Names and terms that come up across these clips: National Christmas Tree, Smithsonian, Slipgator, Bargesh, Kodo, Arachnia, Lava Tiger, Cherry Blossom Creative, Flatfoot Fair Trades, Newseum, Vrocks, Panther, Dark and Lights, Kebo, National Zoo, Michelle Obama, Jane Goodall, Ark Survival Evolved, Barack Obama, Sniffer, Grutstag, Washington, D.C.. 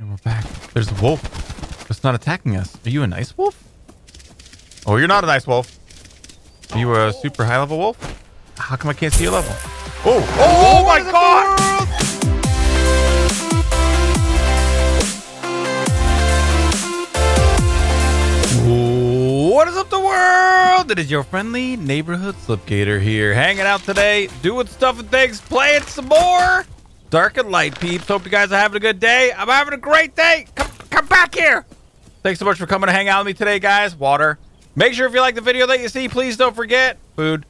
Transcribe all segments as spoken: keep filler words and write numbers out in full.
And we're back. There's a wolf that's not attacking us. Are you a nice wolf? Oh, you're not a nice wolf. Are you a super high level wolf? How come I can't see your level? Oh, oh, oh my God. What is up, the world? It is your friendly neighborhood Slipgator here, hanging out today, doing stuff and things, playing some more Dark and Light, peeps. Hope you guys are having a good day. I'm having a great day. Come, come back here. Thanks so much for coming to hang out with me today, guys. Water. Make sure if you like the video that you see, please don't forget. Food.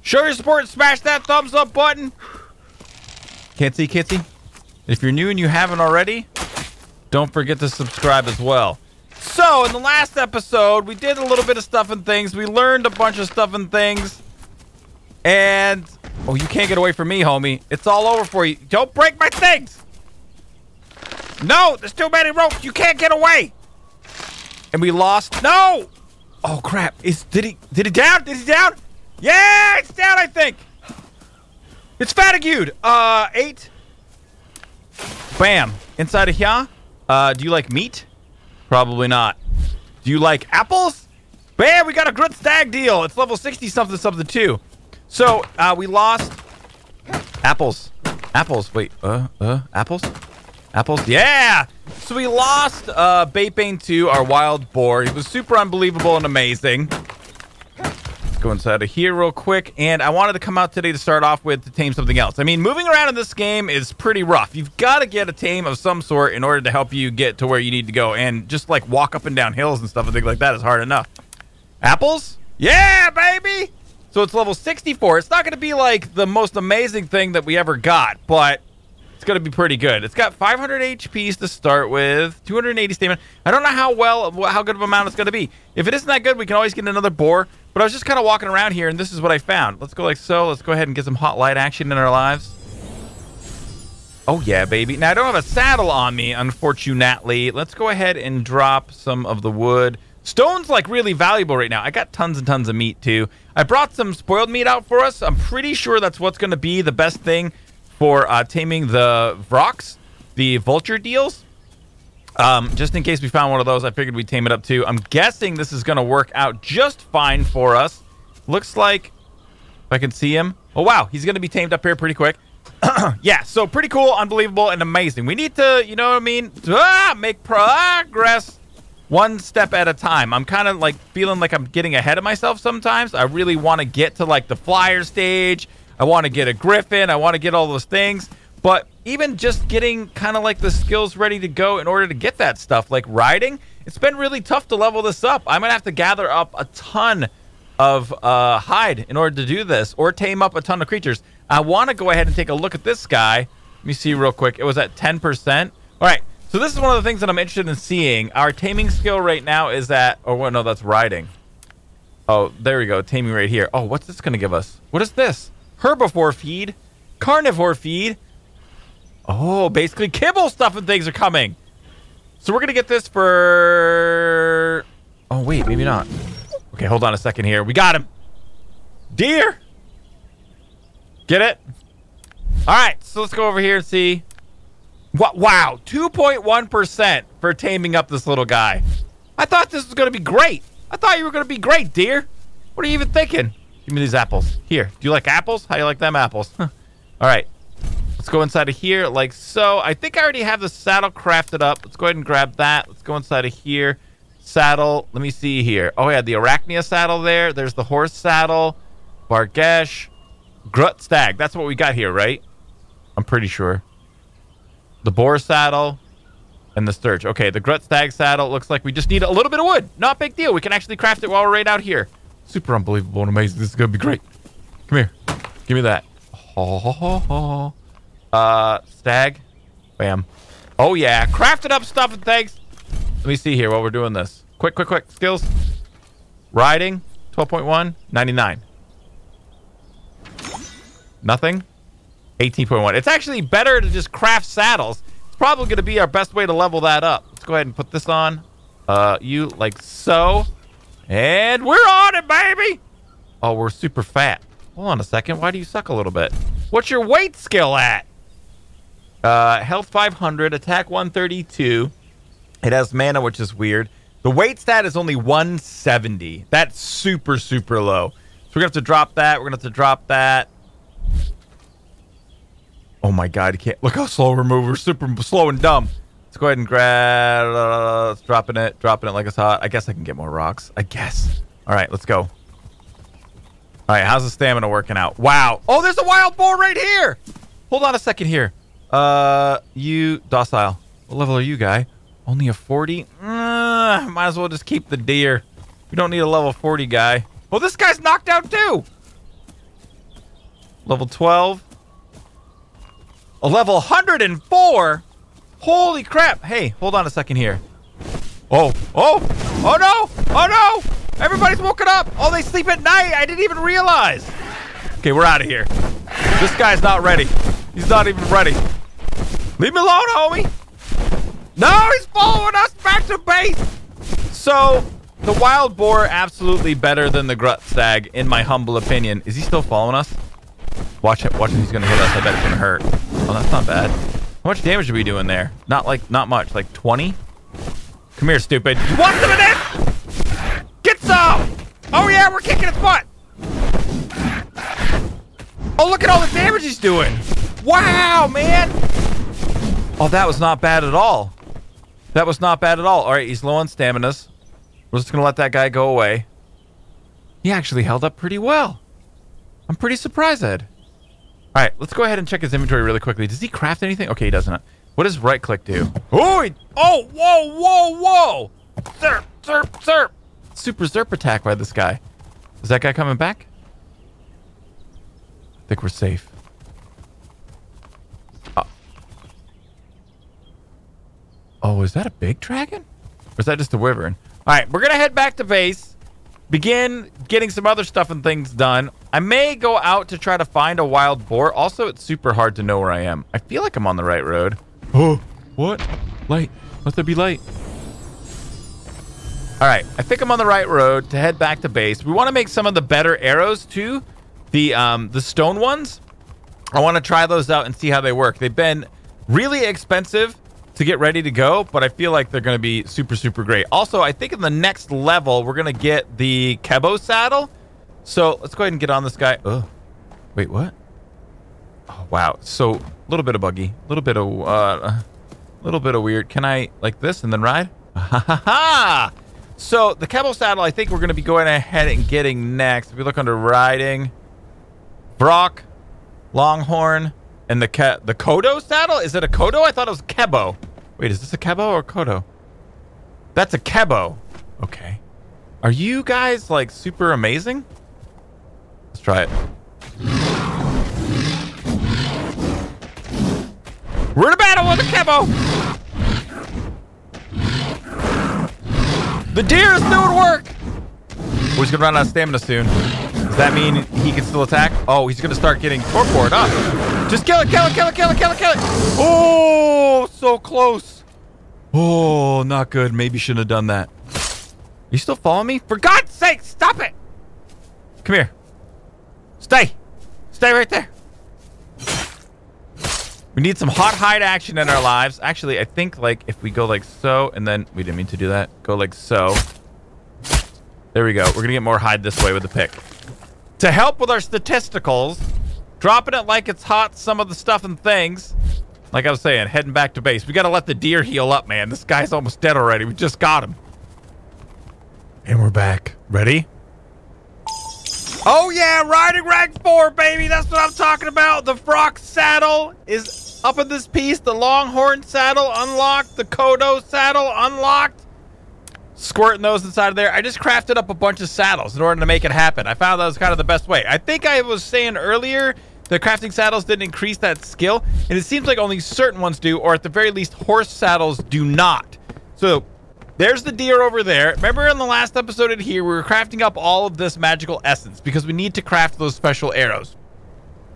Show your support and smash that thumbs up button. Can't see, can't see. If you're new and you haven't already, don't forget to subscribe as well. So, in the last episode, we did a little bit of stuff and things. We learned a bunch of stuff and things. And, oh, you can't get away from me, homie. It's all over for you. Don't break my things. No, there's too many ropes. You can't get away. And we lost. No. Oh, crap. Is, did he, did he down? Did he down? Yeah, it's down, I think. It's fatigued. Uh, eight. Bam. Inside of here. Uh, do you like meat? Probably not. Do you like apples? Bam, we got a Grutstag deal. It's level sixty something something too. So uh, we lost apples. Apples. Wait. Uh. Uh. Apples. Apples. Yeah. So we lost uh, Bapane to our wild boar. It was super unbelievable and amazing. Let's go inside of here real quick. And I wanted to come out today to start off with to tame something else. I mean, moving around in this game is pretty rough. You've got to get a tame of some sort in order to help you get to where you need to go. And just like walk up and down hills and stuff and things like that is hard enough. Apples? Yeah, baby! So it's level sixty-four. It's not going to be like the most amazing thing that we ever got, but it's going to be pretty good. It's got five hundred H Ps to start with, two hundred eighty stamina. I don't know how well, how good of an amount it's going to be. If it isn't that good, we can always get another boar. But I was just kind of walking around here, and this is what I found. Let's go like so. Let's go ahead and get some hot light action in our lives. Oh, yeah, baby. Now, I don't have a saddle on me, unfortunately. Let's go ahead and drop some of the wood. Stone's like really valuable right now. I got tons and tons of meat too. I brought some spoiled meat out for us. I'm pretty sure that's what's going to be the best thing for uh, taming the Vrocks, the vulture deals. Um, just in case we found one of those, I figured we'd tame it up too. I'm guessing this is going to work out just fine for us. Looks like, if I can see him. Oh, wow. He's going to be tamed up here pretty quick. Yeah, so pretty cool, unbelievable, and amazing. We need to, you know what I mean, ah, make progress. One step at a time. I'm kind of like feeling like I'm getting ahead of myself sometimes. I really want to get to like the flyer stage. I want to get a griffin. I want to get all those things. But even just getting kind of like the skills ready to go in order to get that stuff, like riding, it's been really tough to level this up. I'm going to have to gather up a ton of uh, hide in order to do this or tame up a ton of creatures. I want to go ahead and take a look at this guy. Let me see real quick. It was at ten percent. All right. So this is one of the things that I'm interested in seeing. Our taming skill right now is at, oh, well, no, that's riding. Oh, there we go. Taming right here. Oh, what's this going to give us? What is this? Herbivore feed, carnivore feed. Oh, basically kibble stuff and things are coming. So we're going to get this for, oh, wait, maybe not. Okay, hold on a second here. We got him. Deer. Get it? All right, so let's go over here and see. Wow, two point one percent for taming up this little guy. I thought this was going to be great. I thought you were going to be great, dear. What are you even thinking? Give me these apples. Here, do you like apples? How do you like them apples? Huh. All right, let's go inside of here like so. I think I already have the saddle crafted up. Let's go ahead and grab that. Let's go inside of here. Saddle, let me see here. Oh, yeah, the Arachnia saddle there. There's the horse saddle. Bargesh. Grutstag, that's what we got here, right? I'm pretty sure. The boar saddle, and the sturge. Okay, the Grutstag saddle. Looks like we just need a little bit of wood. Not a big deal. We can actually craft it while we're right out here. Super unbelievable and amazing. This is going to be great. Come here. Give me that. Oh, oh, oh, oh. Uh, stag. Bam. Oh, yeah. Crafted up stuff and things. Let me see here while we're doing this. Quick, quick, quick. Skills. Riding. twelve point one. ninety-nine. Nothing. eighteen point one. It's actually better to just craft saddles. It's probably going to be our best way to level that up. Let's go ahead and put this on. Uh, you like so. And we're on it, baby. Oh, we're super fat. Hold on a second. Why do you suck a little bit? What's your weight skill at? Uh, health five hundred, attack one thirty-two. It has mana, which is weird. The weight stat is only one seventy. That's super, super low. So we're going to have to drop that. We're going to have to drop that. Oh my god, you can't. Look how slow we're moving. We're super slow and dumb. Let's go ahead and grab. Uh, let's dropping it. Dropping it like it's hot. I guess I can get more rocks. I guess. All right, let's go. All right, how's the stamina working out? Wow. Oh, there's a wild boar right here. Hold on a second here. Uh, you docile. What level are you, guy? Only a forty? Uh, might as well just keep the deer. We don't need a level forty guy. Oh, this guy's knocked out too. Level twelve. A level one hundred and four? Holy crap. Hey, hold on a second here. Oh, oh, oh no, oh no. Everybody's woken up. Oh, they sleep at night. I didn't even realize. Okay, we're out of here. This guy's not ready. He's not even ready. Leave me alone, homie. No, he's following us back to base. So the wild boar absolutely better than the Grutstag, in my humble opinion. Is he still following us? Watch it. Watch it. He's going to hit us. I bet it's going to hurt. Oh, that's not bad. How much damage are we doing there? Not like, not much. Like twenty? Come here, stupid. You want some of this? Get some! Oh, yeah, we're kicking its butt. Oh, look at all the damage he's doing. Wow, man. Oh, that was not bad at all. That was not bad at all. All right, he's low on staminas. We're just going to let that guy go away. He actually held up pretty well. I'm pretty surprised, Ed. All right, let's go ahead and check his inventory really quickly. Does he craft anything? Okay, he doesn't. What does right click do? Oh, he, oh, whoa, whoa, whoa. Zerp, zerp, zerp. Super zerp attack by this guy. Is that guy coming back? I think we're safe. Oh, oh is that a big dragon? Or is that just a wyvern? All right, we're going to head back to base. Begin getting some other stuff and things done. I may go out to try to find a wild boar. Also, it's super hard to know where I am. I feel like I'm on the right road. Oh, what? Light. Let there be light. All right. I think I'm on the right road to head back to base. We want to make some of the better arrows, too. The, um, the stone ones. I want to try those out and see how they work. They've been really expensive to get ready to go, but I feel like they're going to be super, super great. Also, I think in the next level, we're going to get the Kebo saddle. So let's go ahead and get on this guy. Oh, wait, what? Oh, wow. So a little bit of buggy, a little bit of, uh, little bit of weird. Can I like this and then ride? Ha ha ha. So the Kebo saddle, I think we're going to be going ahead and getting next. If we look under riding, Brock, Longhorn, and the ke the Kodo saddle? Is it a Kodo? I thought it was Kebo. Wait, is this a Kebo or Kodo? That's a Kebo. Okay. Are you guys, like, super amazing? Let's try it. We're in a battle with a Kebo! The deer is doing work! Oh, he's going to run out of stamina soon. Does that mean he can still attack? Oh, he's going to start getting torpored up. Just kill it, kill it, kill it, kill it, kill it, kill it. Oh, so close. Oh, not good. Maybe shouldn't have done that. You still following me? For God's sake, stop it. Come here. Stay. Stay right there. We need some hot hide action in our lives. Actually, I think like if we go like so, and then we didn't mean to do that. Go like so. There we go. We're going to get more hide this way with the pick. To help with our statisticals, dropping it like it's hot, some of the stuff and things. Like I was saying, heading back to base. We got to let the deer heal up, man. This guy's almost dead already. We just got him. And we're back. Ready? Oh, yeah. Riding rank four, baby. That's what I'm talking about. The Vrocks saddle is up in this piece. The Longhorn saddle unlocked. The Kodo saddle unlocked. Squirting those inside of there. I just crafted up a bunch of saddles in order to make it happen. I found that was kind of the best way. I think I was saying earlier, the crafting saddles didn't increase that skill, and it seems like only certain ones do, or at the very least, horse saddles do not. So there's the deer over there. Remember in the last episode in here, we were crafting up all of this magical essence because we need to craft those special arrows.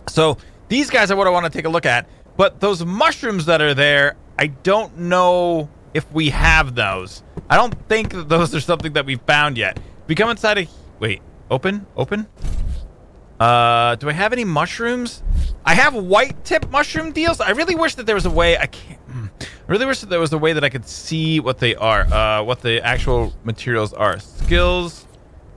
So these guys are what I want to take a look at, but those mushrooms that are there, I don't know if we have those. I don't think that those are something that we've found yet. We come inside a... Wait, open, open. Uh, do I have any mushrooms? I have white tip mushroom deals. I really wish that there was a way I can't. I really wish that there was a way that I could see what they are, uh, what the actual materials are. Skills,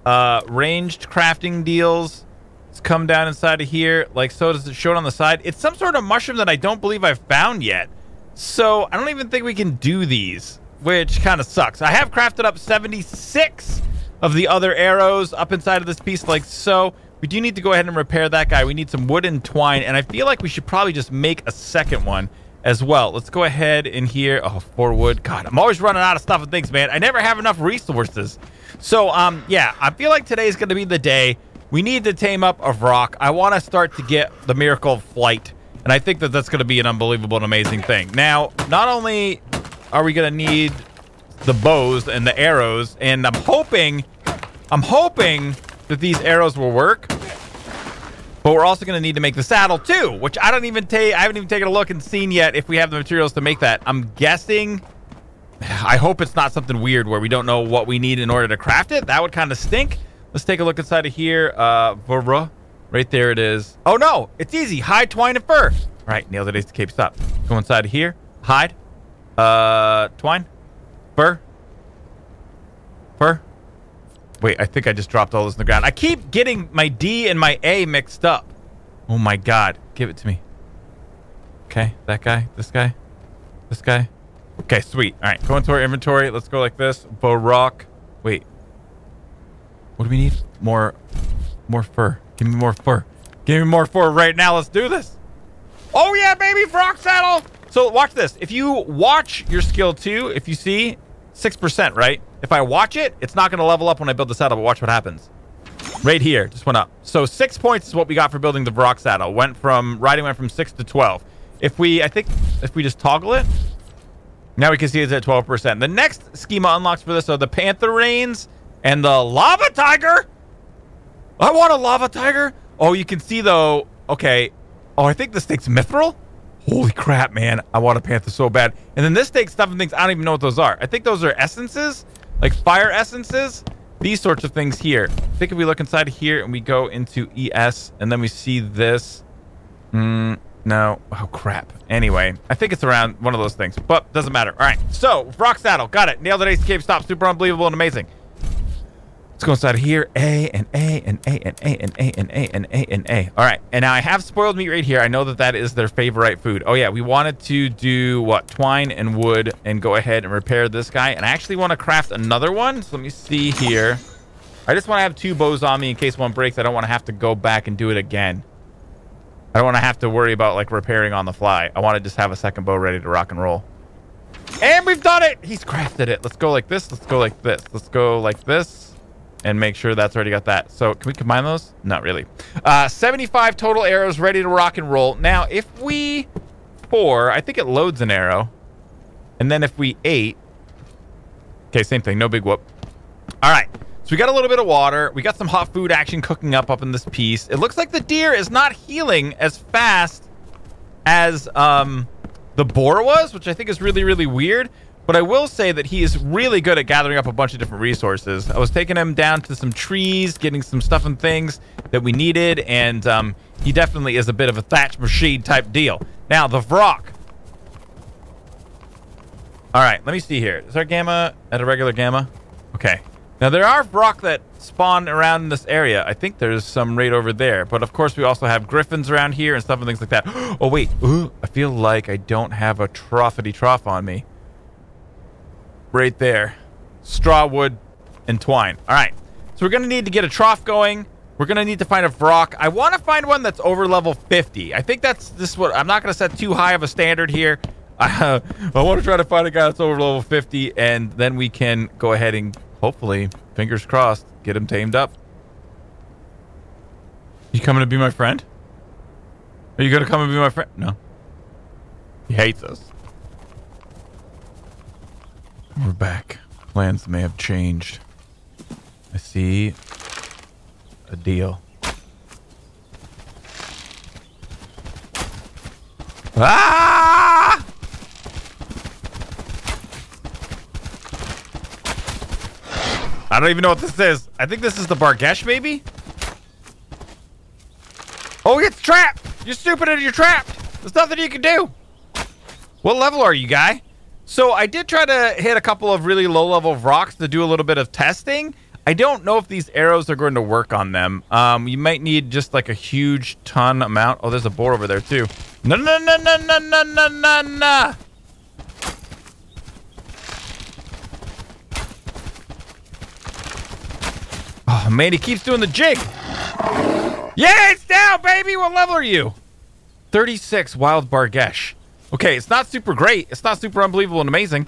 uh, ranged crafting deals. It's come down inside of here, like so. Does it show it on the side? It's some sort of mushroom that I don't believe I've found yet. So I don't even think we can do these, which kind of sucks. I have crafted up seventy-six of the other arrows up inside of this piece, like so. We do need to go ahead and repair that guy. We need some wood and twine, and I feel like we should probably just make a second one as well. Let's go ahead in here. Oh, four wood. God, I'm always running out of stuff and things, man. I never have enough resources. So, um, yeah, I feel like today is going to be the day. We need to tame up a Vrock. I want to start to get the miracle of flight, and I think that that's going to be an unbelievable and amazing thing. Now, not only are we going to need the bows and the arrows, and I'm hoping, I'm hoping... that these arrows will work, but we're also going to need to make the saddle too, which I don't even take. I haven't even taken a look and seen yet if we have the materials to make that. I'm guessing. I hope it's not something weird where we don't know what we need in order to craft it. That would kind of stink. Let's take a look inside of here. Uh, right there it is. Oh no, it's easy. Hide, twine, and fur. All right, nail the days to cape stop. Go inside of here. Hide, uh, twine, fur, fur. Wait, I think I just dropped all this in the ground. I keep getting my D and my A mixed up. Oh my God. Give it to me. Okay, that guy, this guy, this guy. Okay, sweet. All right, go into our inventory. Let's go like this. Barak. Wait. What do we need? More, more fur. Give me more fur. Give me more fur right now. Let's do this. Oh yeah, baby, Vrock saddle. So watch this. If you watch your skill too, if you see six percent, right? If I watch it, it's not going to level up when I build the saddle, but watch what happens. Right here, just went up. So six points is what we got for building the Vrocks saddle. Went from, riding went from six to twelve. If we, I think, if we just toggle it, now we can see it's at twelve percent. The next schema unlocks for this are the Panther reins and the Lava Tiger. I want a Lava Tiger. Oh, you can see though, okay. Oh, I think this thing's mithril. Holy crap, man. I want a Panther so bad. And then this takes stuff and things. I don't even know what those are. I think those are essences. Like fire essences, these sorts of things here. I think if we look inside here and we go into E S and then we see this, mm, no, oh crap. Anyway, I think it's around one of those things, but doesn't matter. All right, so Vrock saddle, got it. Nailed it, Ace Cave Stop, super unbelievable and amazing. Let's go inside of here, A and A and A and A and A and A and A and A. All right, and now I have spoiled meat right here. I know that that is their favorite food. Oh yeah, we wanted to do what? Twine and wood and go ahead and repair this guy. And I actually want to craft another one. So let me see here. I just want to have two bows on me in case one breaks. I don't want to have to go back and do it again. I don't want to have to worry about like repairing on the fly. I want to just have a second bow ready to rock and roll. And we've done it. He's crafted it. Let's go like this. Let's go like this. Let's go like this. And make sure that's already got that. So can we combine those? Not really. Uh, seventy-five total arrows ready to rock and roll. Now, if we four, I think it loads an arrow. And then if we eight, okay, same thing, no big whoop. All right, so we got a little bit of water. We got some hot food action cooking up up in this piece. It looks like the deer is not healing as fast as um, the boar was, which I think is really, really weird. But I will say that he is really good at gathering up a bunch of different resources. I was taking him down to some trees, getting some stuff and things that we needed, and um, he definitely is a bit of a thatch machine type deal. Now, the Vrock. All right, let me see here. Is our gamma at a regular gamma? Okay. Now, there are Vrock that spawn around in this area. I think there's some right over there. But, of course, we also have griffins around here and stuff and things like that. Oh, wait. Ooh, I feel like I don't have a trophity trough on me. Right there. Straw, wood, and twine. All right. So we're going to need to get a trough going. We're going to need to find a Vrock. I want to find one that's over level fifty. I think that's this what I'm not going to set too high of a standard here. Uh, I want to try to find a guy that's over level fifty, and then we can go ahead and hopefully, fingers crossed, get him tamed up. You coming to be my friend? Are you going to come and be my friend? No. He hates us. We're back. Plans may have changed. I see a deal. Ah! I don't even know what this is. I think this is the Bargesh, maybe? Oh, it's trapped! You're stupid and you're trapped. There's nothing you can do. What level are you, guy? So I did try to hit a couple of really low-level Vrocks to do a little bit of testing. I don't know if these arrows are going to work on them. Um, you might need just like a huge ton amount. Oh, there's a boar over there too. No, no, no, no, no, no, no, no, no. Oh, man, he keeps doing the jig. Yeah, it's down, baby. What level are you? thirty-six, wild Bargesh. Okay, it's not super great. It's not super unbelievable and amazing.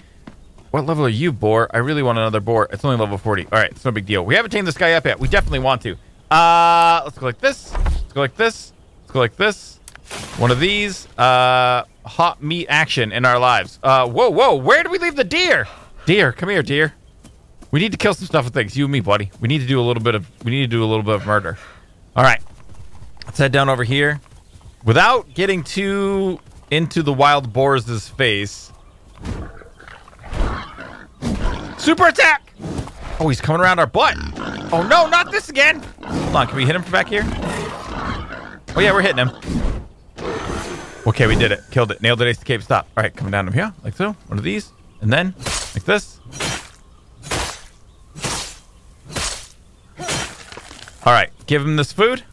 What level are you, boar? I really want another boar. It's only level forty. All right, it's no big deal. We haven't tamed this guy up yet. We definitely want to. Uh, let's go like this. Let's go like this. Let's go like this. One of these. Uh, hot meat action in our lives. Uh, whoa, whoa. Where did we leave the deer? Deer, come here, deer. We need to kill some stuff with things. You and me, buddy. We need to do a little bit of. We need to do a little bit of murder. All right, let's head down over here, without getting too into the wild boar's face. Super attack! Oh, he's coming around our butt. Oh no, not this again! Hold on, can we hit him from back here? Oh yeah, we're hitting him. Okay, we did it. Killed it. Nailed it. Ace the cape. Stop. All right, coming down from here, like so. One of these, and then like this. All right, give him this food.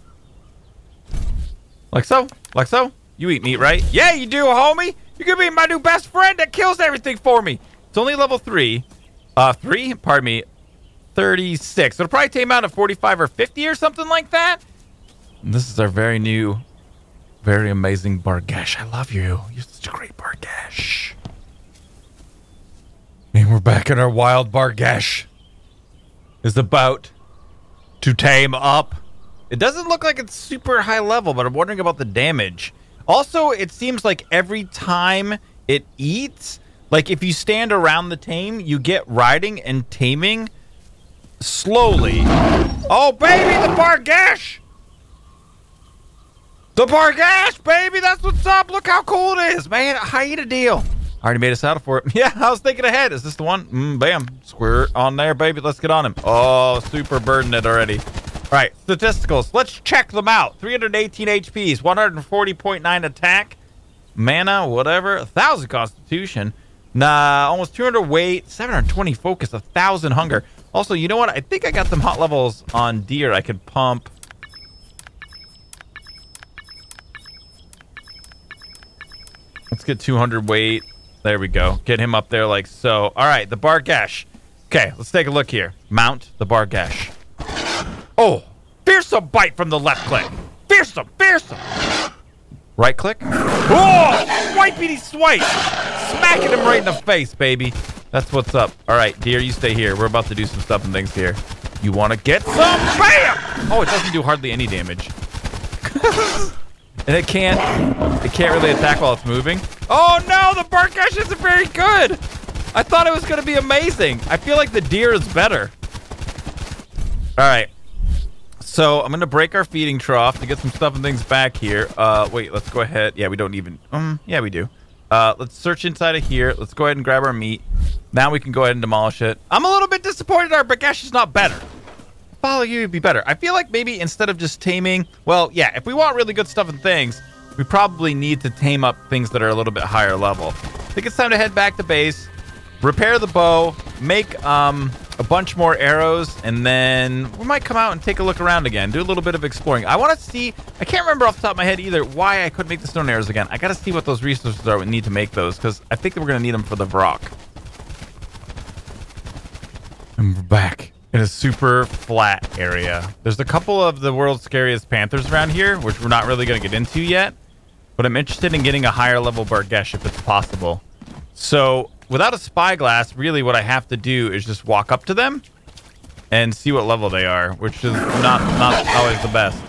Like so, like so. You eat meat, right? Yeah, you do, homie. You're gonna be my new best friend that kills everything for me. It's only level three, uh, three, pardon me, thirty-six. It'll probably tame out at forty-five or fifty or something like that. And this is our very new, very amazing Bargesh. I love you. You're such a great Bargesh. And we're back in our wild Bargesh. It's about to tame up. It doesn't look like it's super high level, but I'm wondering about the damage. Also, it seems like every time it eats, like if you stand around the tame, you get riding and taming slowly. Oh, baby, the Bargesh! The Bargesh, baby, that's what's up. Look how cool it is, man. I eat a deal. I already made a saddle for it. Yeah, I was thinking ahead. Is this the one? Mm, bam. Square on there, baby. Let's get on him. Oh, super burdened it already. All right, statisticals. Let's check them out. three hundred eighteen H Ps, one forty point nine attack, mana, whatever. one thousand constitution. Nah, almost two hundred weight, seven hundred twenty focus, one thousand hunger. Also, you know what? I think I got some hot levels on deer I could pump. Let's get two hundred weight. There we go. Get him up there like so. All right, the Bargesh. Okay, let's take a look here. Mount the Bargesh. Oh, fearsome bite from the left click. Fearsome, fearsome. Right click. Oh, swipey swipe. Smacking him right in the face, baby. That's what's up. All right, dear, you stay here. We're about to do some stuff and things here. You want to get some? Bam! Oh, it doesn't do hardly any damage. And it can't, it can't really attack while it's moving. Oh no, the Bargesh isn't very good. I thought it was gonna be amazing. I feel like the deer is better. All right, so I'm gonna break our feeding trough to get some stuff and things back here. Uh, wait, let's go ahead. Yeah, we don't even, um, yeah, we do. Uh, let's search inside of here. Let's go ahead and grab our meat. Now we can go ahead and demolish it. I'm a little bit disappointed our Bargesh is not better. Follow you would be better. I feel like maybe instead of just taming, well, yeah, if we want really good stuff and things, we probably need to tame up things that are a little bit higher level. I think it's time to head back to base, repair the bow, make um, a bunch more arrows, and then we might come out and take a look around again, do a little bit of exploring. I want to see, I can't remember off the top of my head either why I couldn't make the stone arrows again. I got to see what those resources are we need to make those, because I think that we're going to need them for the Vrock. And we're back in a super flat area. There's a couple of the world's scariest panthers around here, which we're not really going to get into yet, but I'm interested in getting a higher level Bargesh if it's possible. So without a spyglass, really what I have to do is just walk up to them and see what level they are, which is not, not always the best.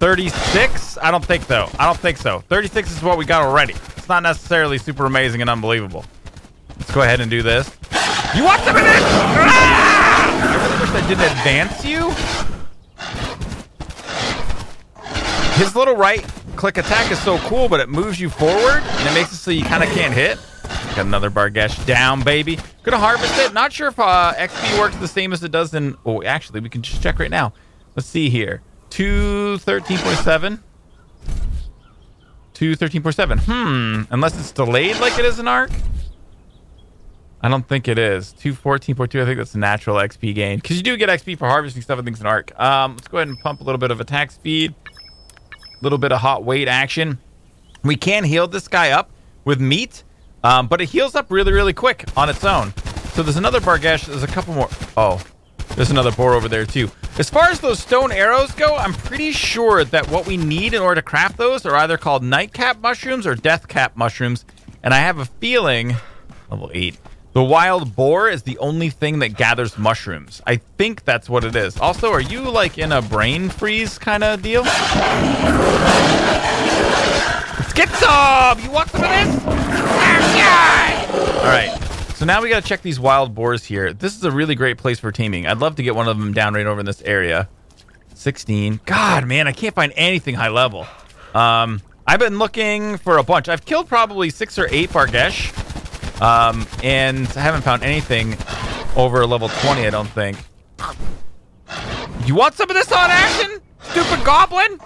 thirty-six? I don't think so. I don't think so. thirty-six is what we got already. It's not necessarily super amazing and unbelievable. Let's go ahead and do this. You want some of this? Ah! I didn't advance you. His little right click attack is so cool, but it moves you forward and it makes it so you kind of can't hit. Got another Bargesh down, baby. Gonna harvest it. Not sure if uh, X P works the same as it does in. Oh, actually, we can just check right now. Let's see here. two thirteen point seven. to thirteen point seven. Hmm. Unless it's delayed like it is in Ark. I don't think it is. two fourteen point two. I think that's a natural X P gain. Because you do get X P for harvesting stuff and things in Ark. Um, let's go ahead and pump a little bit of attack speed. A little bit of hot weight action. We can heal this guy up with meat. Um, but it heals up really, really quick on its own. So there's another Bargesh. There's a couple more. Oh, there's another boar over there too. As far as those stone arrows go, I'm pretty sure that what we need in order to craft those are either called nightcap mushrooms or deathcap mushrooms. And I have a feeling, level eight, the wild boar is the only thing that gathers mushrooms. I think that's what it is. Also, are you like in a brain freeze kind of deal? Schizob! You walked into this? All right. So now we got to check these wild boars here. This is a really great place for teaming. I'd love to get one of them down right over in this area. sixteen. God, man, I can't find anything high level. Um, I've been looking for a bunch. I've killed probably six or eight Bargesh. Um, and I haven't found anything over level twenty, I don't think. You want some of this on action? Stupid goblin?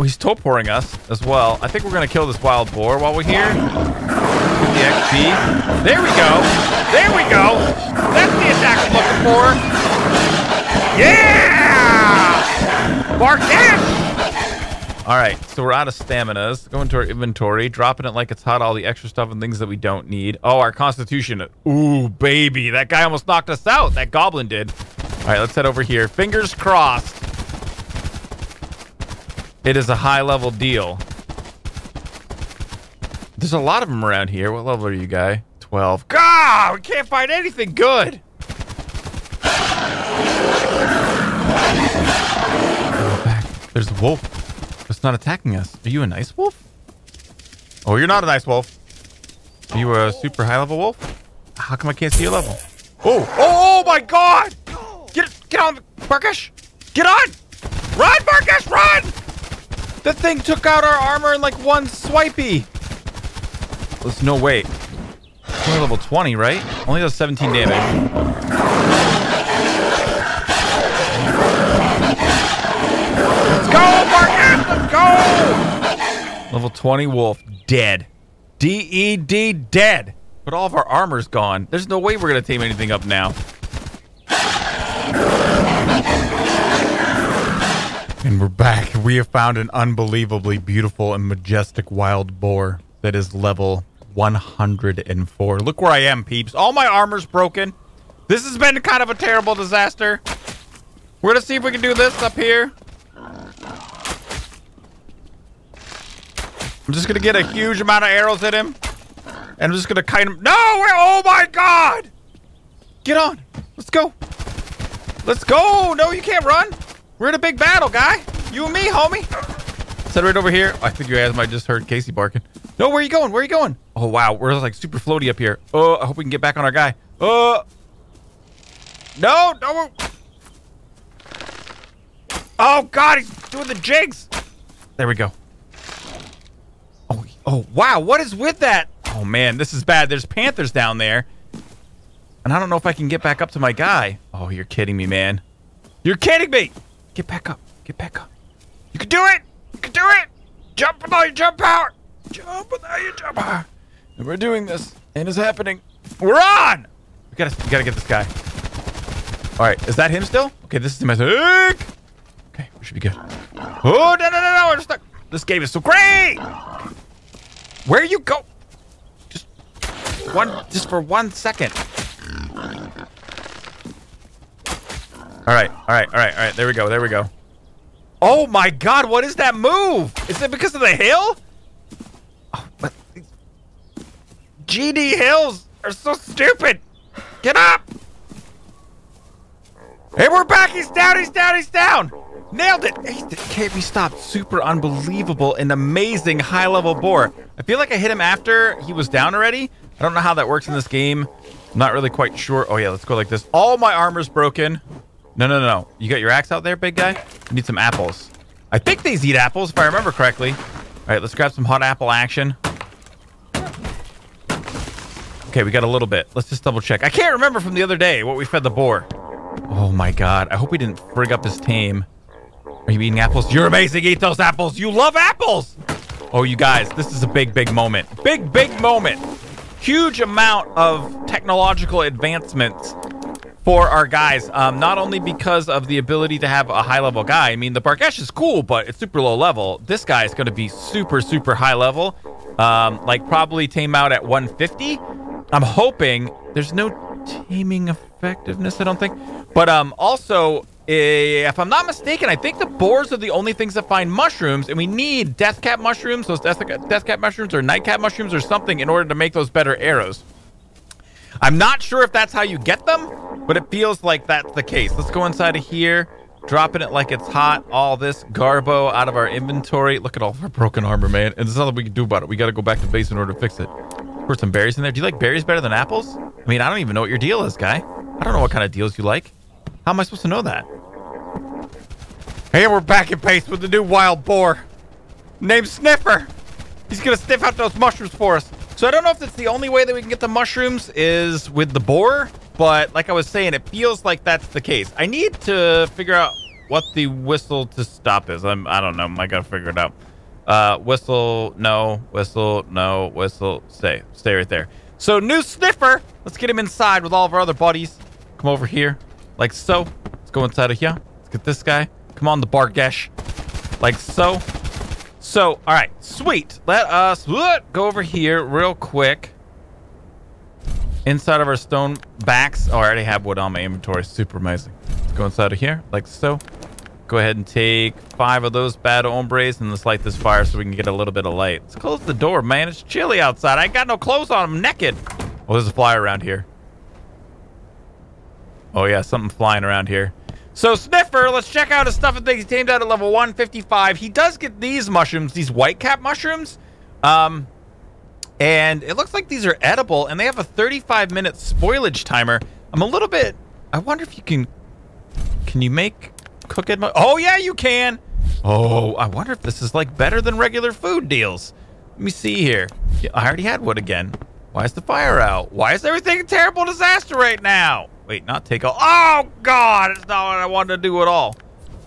Oh, he's toe pouring us as well. I think we're going to kill this wild boar while we're here. Get the X P. There we go. There we go. That's the attack I'm looking for. Yeah! Bargesh! All right, so we're out of staminas. Going to our inventory, dropping it like it's hot, all the extra stuff and things that we don't need. Oh, our constitution. Ooh, baby. That guy almost knocked us out. That goblin did. All right, let's head over here. Fingers crossed. It is a high-level deal. There's a lot of them around here. What level are you, guy? twelve. God, we can't find anything good. Oh, back. There's a wolf. It's not attacking us. Are you a nice wolf? Oh, you're not a nice wolf. Are you a super high-level wolf? How come I can't see your level? Oh, oh, oh my God! Get, get on, Bargesh! Get on! Run, Bargesh, run! That thing took out our armor in like one swipey. There's no way. It's only level twenty, right? Only does seventeen damage. Let's go, Bargesh! Let's go! Level twenty wolf, dead. D E D, dead. But all of our armor's gone. There's no way we're gonna tame anything up now. And we're back. We have found an unbelievably beautiful and majestic wild boar that is level one hundred and four. Look where I am, peeps. All my armor's broken. This has been kind of a terrible disaster. We're going to see if we can do this up here. I'm just going to get a huge amount of arrows at him. And I'm just going to kind of... No! Oh, my God! Get on. Let's go. Let's go. No, you can't run. We're in a big battle, guy. You and me, homie. Set right over here. I think you guys might just heard Casey barking. No, where are you going? Where are you going? Oh, wow. We're like super floaty up here. Oh, I hope we can get back on our guy. Oh. No, no. Oh, God. He's doing the jigs. There we go. Oh, oh, wow. What is with that? Oh, man. This is bad. There's panthers down there. And I don't know if I can get back up to my guy. Oh, you're kidding me, man. You're kidding me. Get back up. Get back up. You can do it. You can do it. Jump with all your jump power. Jump with all your jump power. And we're doing this. And it's happening. We're on. We gotta, we gotta get this guy. All right. Is that him still? Okay, this is him. Okay, we should be good. Oh, no, no, no, no. We're stuck. This game is so great. Where you go? Just one. Just for one second. All right, all right, all right, all right. There we go, there we go. Oh my God, what is that move? Is it because of the hill? Oh, but G D hills are so stupid. Get up! Hey, we're back. He's down, he's down, he's down. Nailed it. He can't be stopped. Super unbelievable and amazing high-level boar. I feel like I hit him after he was down already. I don't know how that works in this game. I'm not really quite sure. Oh yeah, let's go like this. All my armor's broken. No, no, no. You got your axe out there, big guy? You need some apples. I think these eat apples, if I remember correctly. All right, let's grab some hot apple action. Okay, we got a little bit. Let's just double check. I can't remember from the other day what we fed the boar. Oh, my God. I hope we didn't frig up his tame. Are you eating apples? You're amazing. Eat those apples. You love apples. Oh, you guys, this is a big, big moment. Big, big moment. Huge amount of technological advancements for our guys. Um, not only because of the ability to have a high level guy. I mean, the Bargesh is cool, but it's super low level. This guy is going to be super, super high level. Um, like probably tame out at one fifty. I'm hoping there's no taming effectiveness, I don't think. But um, also, if I'm not mistaken, I think the boars are the only things that find mushrooms, and we need death cap mushrooms, those death, death cap mushrooms or night cap mushrooms or something in order to make those better arrows. I'm not sure if that's how you get them, but it feels like that's the case. Let's go inside of here, dropping it like it's hot. All this garbo out of our inventory. Look at all of our broken armor, man. And there's nothing we can do about it. We got to go back to base in order to fix it. Put some berries in there. Do you like berries better than apples? I mean, I don't even know what your deal is, guy. I don't know what kind of deals you like. How am I supposed to know that? Hey, we're back in pace with the new wild boar named Sniffer. He's going to sniff out those mushrooms for us. So I don't know if it's the only way that we can get the mushrooms is with the boar, but like I was saying, it feels like that's the case. I need to figure out what the whistle to stop is. I'm, I don't know. I got to figure it out. Uh, whistle, no, whistle, no, whistle, stay. Stay right there. So new Sniffer. Let's get him inside with all of our other buddies. Come over here. Like so. Let's go inside of here. Let's get this guy. Come on, the Bargesh. Like so. So, all right. Sweet. Let us what, go over here real quick. Inside of our stone backs. Oh, I already have wood on my inventory. Super amazing. Let's go inside of here. Like so. Go ahead and take five of those bad hombres and let's light this fire so we can get a little bit of light. Let's close the door, man. It's chilly outside. I ain't got no clothes on. I'm naked. Oh, there's a fly around here. Oh, yeah, something flying around here. So, Sniffer, let's check out his stuff and things. He tamed out at level one fifty-five. He does get these mushrooms, these white cap mushrooms. Um, and it looks like these are edible, and they have a thirty-five minute spoilage timer. I'm a little bit... I wonder if you can... Can you make cooked... Oh, yeah, you can! Oh, I wonder if this is, like, better than regular food deals. Let me see here. Yeah, I already had wood again. Why is the fire out? Why is everything a terrible disaster right now? Wait, not take all. Oh, God. It's not what I wanted to do at all.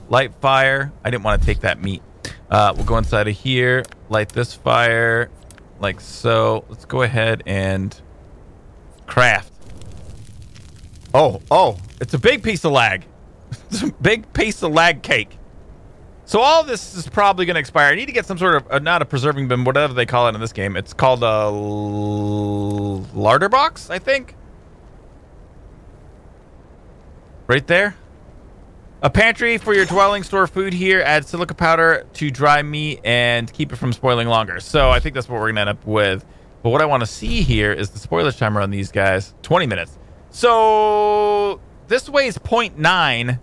Light fire. I didn't want to take that meat. Uh, we'll go inside of here. Light this fire. Like so. Let's go ahead and craft. Oh, oh. It's a big piece of lag. It's a big piece of lag cake. So all this is probably going to expire. I need to get some sort of, uh, not a preserving bin, whatever they call it in this game. It's called a larder box, I think. Right there. A pantry for your dwelling. Store food here. Add silica powder to dry meat and keep it from spoiling longer. So I think that's what we're going to end up with. But what I want to see here is the spoilage timer on these guys. twenty minutes. So this weighs zero point nine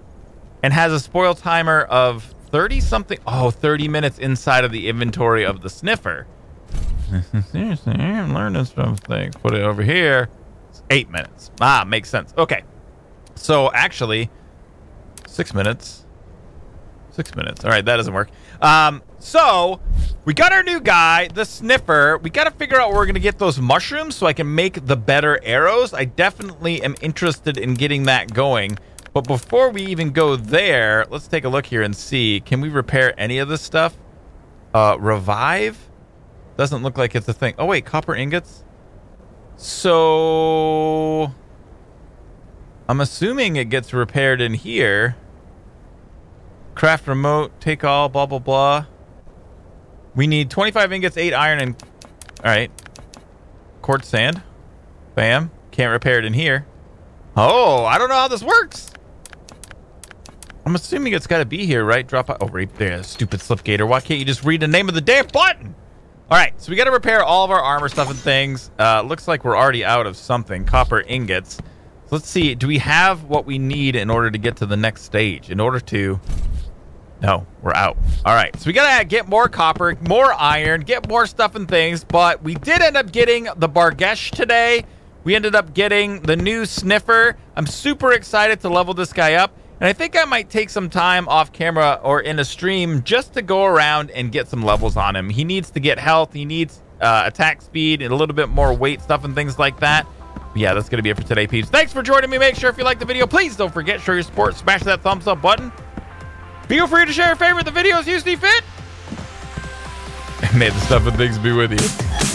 and has a spoil timer of thirty something. Oh, thirty minutes inside of the inventory of the Sniffer. Seriously, I'm learning something. Put it over here. It's eight minutes. Ah, makes sense. Okay. So actually, six minutes, six minutes. All right, that doesn't work. Um, so we got our new guy, the Sniffer. We got to figure out where we're going to get those mushrooms so I can make the better arrows. I definitely am interested in getting that going. But before we even go there, let's take a look here and see. Can we repair any of this stuff? Uh, revive? Doesn't look like it's a thing. Oh, wait, copper ingots. So... I'm assuming it gets repaired in here. Craft remote, take all, blah, blah, blah. We need twenty-five ingots, eight iron, and... All right. Quartz sand. Bam. Can't repair it in here. Oh, I don't know how this works. I'm assuming it's got to be here, right? Drop out. Oh, right there. Stupid Slipgator. Why can't you just read the name of the damn button? All right. So we got to repair all of our armor stuff and things. Uh, looks like we're already out of something. Copper ingots. Let's see. Do we have what we need in order to get to the next stage? In order to... No, we're out. All right. So we got to get more copper, more iron, get more stuff and things. But we did end up getting the Bargesh today. We ended up getting the new Sniffer. I'm super excited to level this guy up. And I think I might take some time off camera or in a stream just to go around and get some levels on him. He needs to get health. He needs uh, attack speed and a little bit more weight stuff and things like that. Yeah, that's going to be it for today, peeps. Thanks for joining me. Make sure if you like the video, please don't forget, show your support, smash that thumbs up button. Feel free to share and favorite the videos you see fit. May the stuff and things be with you.